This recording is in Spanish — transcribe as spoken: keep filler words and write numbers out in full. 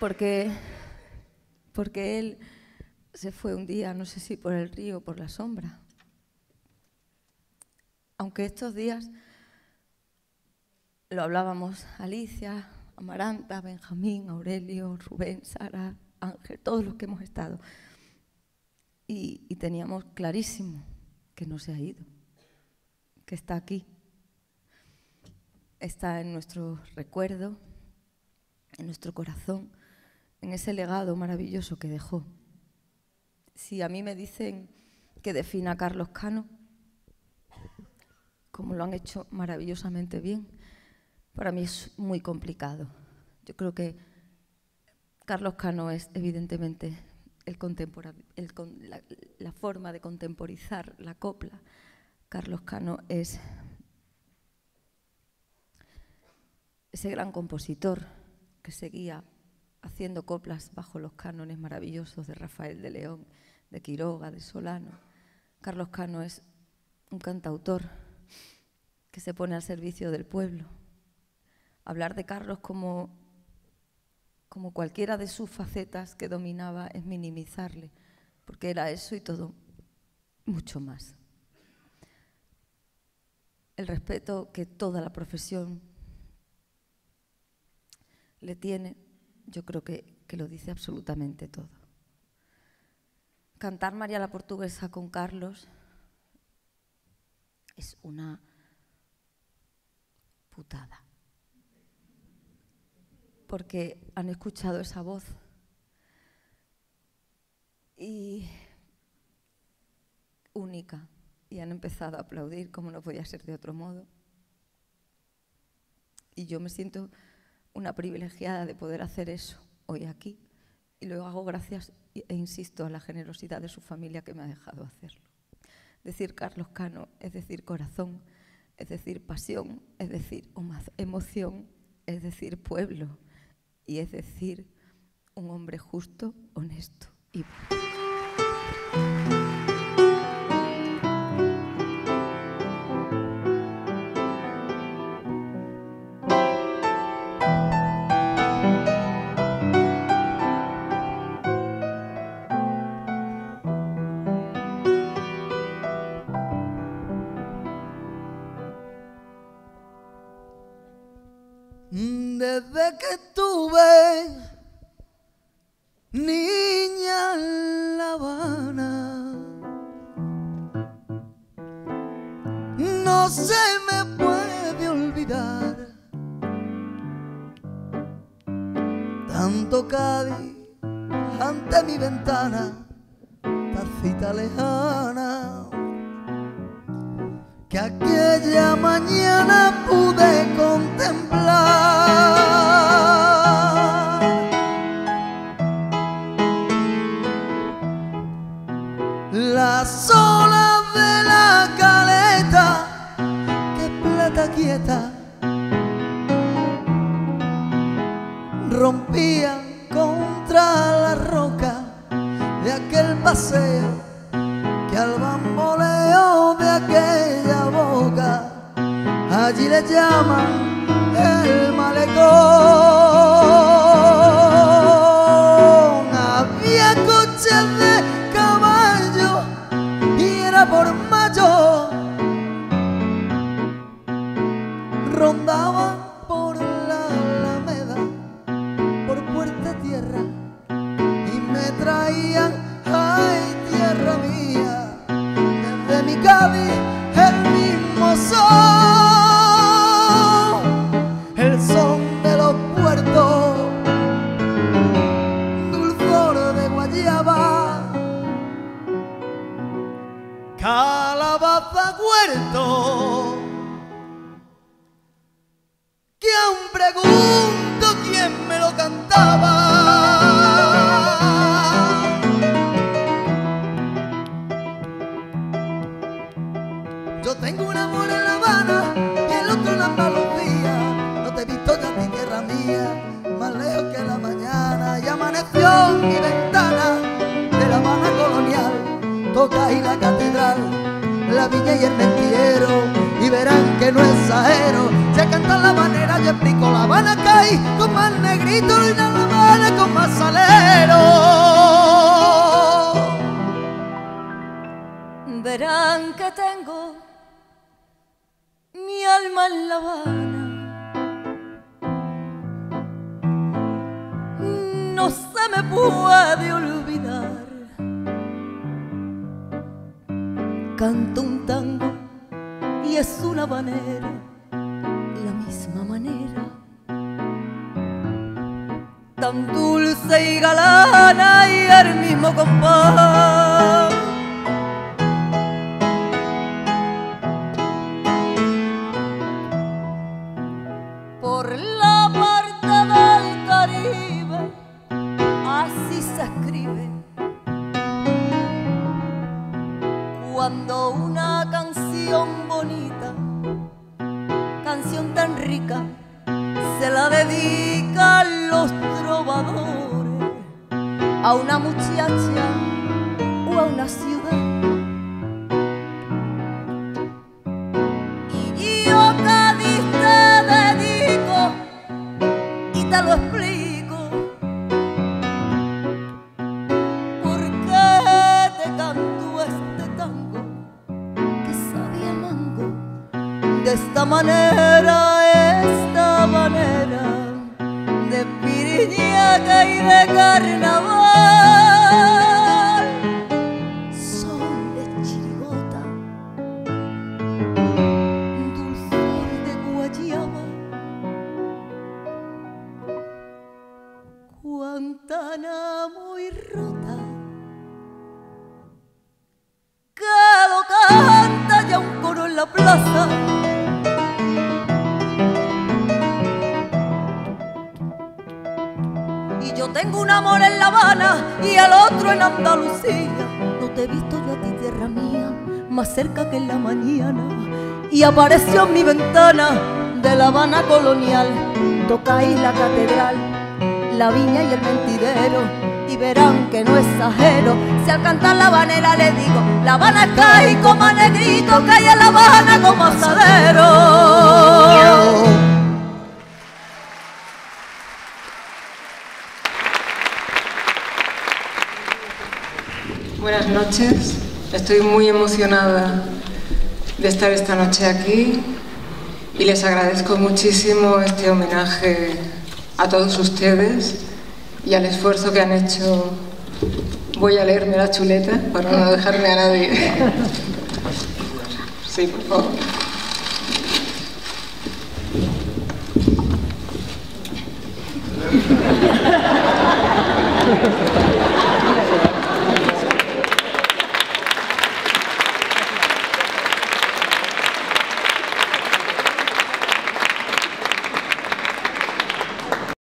porque, porque él se fue un día, no sé si por el río o por la sombra. Aunque estos días lo hablábamos Alicia, Amaranta, Benjamín, Aurelio, Rubén, Sara, Ángel, todos los que hemos estado. Y, y teníamos clarísimo que no se ha ido, que está aquí. Está en nuestro recuerdo, en nuestro corazón, en ese legado maravilloso que dejó. Si a mí me dicen que defina a Carlos Cano, como lo han hecho maravillosamente bien, para mí es muy complicado. Yo creo que Carlos Cano es evidentemente el el con la, la forma de contemporizar la copla. Carlos Cano es ese gran compositor que seguía haciendo coplas bajo los cánones maravillosos de Rafael de León, de Quiroga, de Solano. Carlos Cano es un cantautor que se pone al servicio del pueblo. Hablar de Carlos como, como cualquiera de sus facetas que dominaba es minimizarle, porque era eso y todo mucho más. El respeto que toda la profesión le tiene, yo creo que, que lo dice absolutamente todo. Cantar María la Portuguesa con Carlos es una putada, porque han escuchado esa voz y única y han empezado a aplaudir como no podía ser de otro modo. Y yo me siento una privilegiada de poder hacer eso hoy aquí, y lo hago gracias e insisto a la generosidad de su familia que me ha dejado hacerlo. Decir Carlos Cano es decir corazón, es decir pasión, es decir emoción, es decir pueblo y es decir un hombre justo, honesto y bueno. Desde que tuve niña en La Habana, no se me puede olvidar tanto Cádiz ante mi ventana, tacita lejana, que aquella mañana pude contemplar. Las olas de la caleta, que plata quieta, rompían contra la roca de aquel paseo, que al bamboleo de aquella boca allí le llaman el malecón. Había coches de caballo y era por mayo, rondaban por la alameda, por puerta tierra, y me traían, ay tierra mía, desde mi Cádiz el mismo sol. Calabaza huerto, que aún pregunto quién me lo cantaba. Yo tengo un amor en La Habana y el otro en Andalucía, no te he visto ya en mi tierra mía, más lejos que la mañana. Y amaneció mi ventana de La Habana colonial, toca y la catedral, la viña y el mentiero, y verán que no exagero. Se canta La Habanera, yo explico La Habana que hay, con más negrito y La Habana con más valero. Verán que tengo mi alma en La Habana, no se me puede olvidar. Canto un tango y es una habanera, la misma manera tan dulce y galana, y el mismo compás. Por la parte del Caribe así se escribe cuando una canción bonita, canción tan rica, se la dedican los trovadores a una muchacha o a una ciudad. Y yo, Cádiz, te dedico y te lo explico, porque te canto este tango que sabe a mango. De esta manera, esta manera de piriñaca y de carnaval, son de chirigota, dulzor de guayaba. Cuantana muy rota, que lo canta ya un coro en la plaza. Tengo un amor en La Habana y el otro en Andalucía. No te he visto yo a ti, tierra mía, más cerca que en la mañana, y apareció en mi ventana de La Habana colonial. Tocáis la catedral, la viña y el mentidero, y verán que no exagero si al cantar la habanera le digo: La Habana cae como a negrito, cae en La Habana como asadero. Buenas noches, estoy muy emocionada de estar esta noche aquí y les agradezco muchísimo este homenaje a todos ustedes y al esfuerzo que han hecho. Voy a leerme la chuleta para no dejarme a nadie. Sí, por favor.